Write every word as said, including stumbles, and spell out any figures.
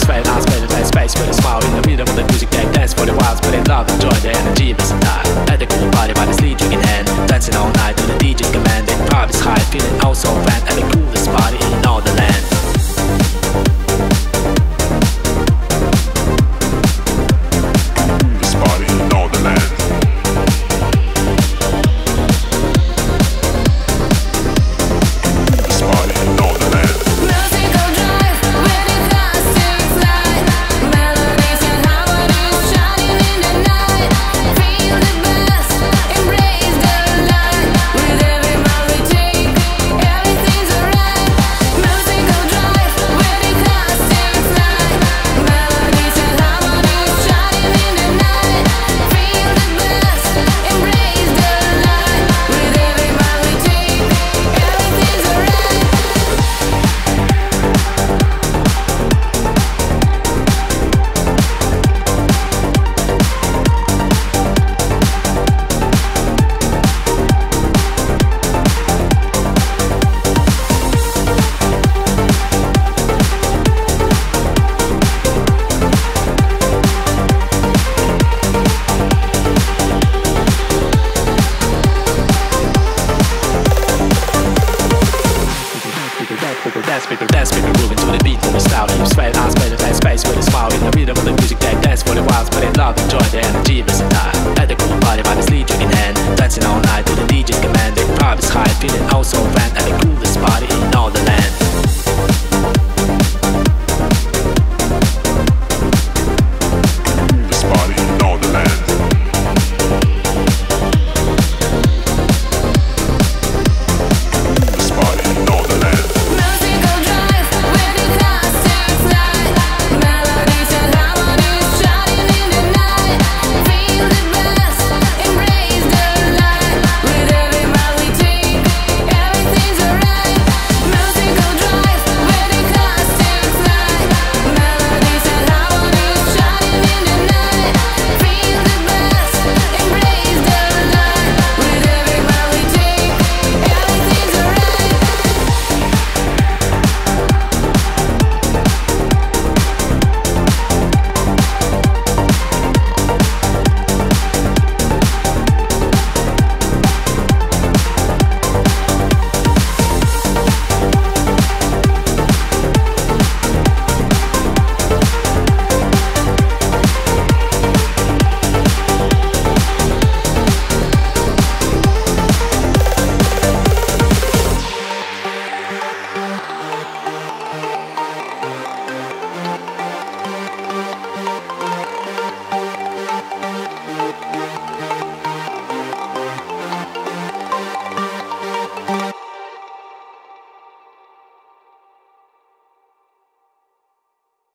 spell, I spell it by space with a smile. In the rhythm of the music they dance for the whiles, but in love, enjoy the energy doesn't die. At the cool party by the sleep in hand, dancing all night to the D J's command. The vibe is high, feeling also fan and the